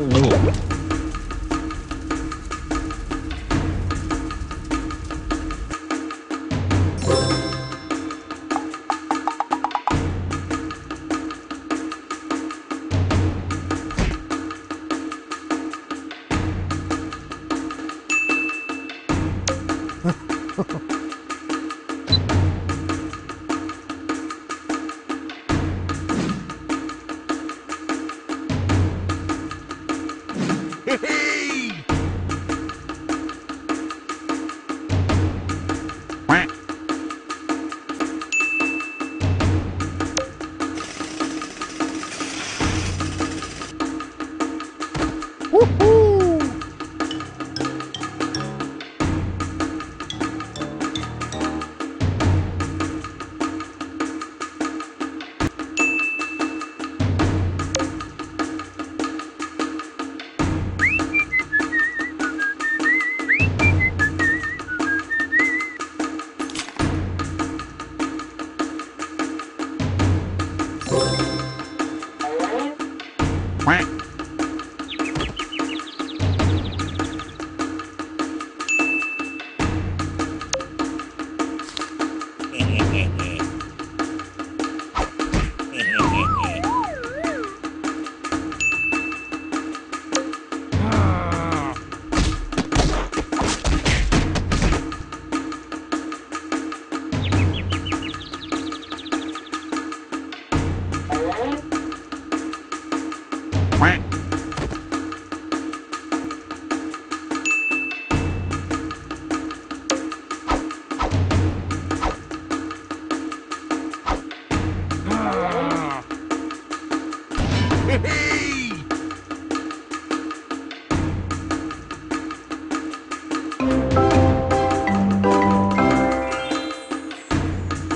Cool. Quack.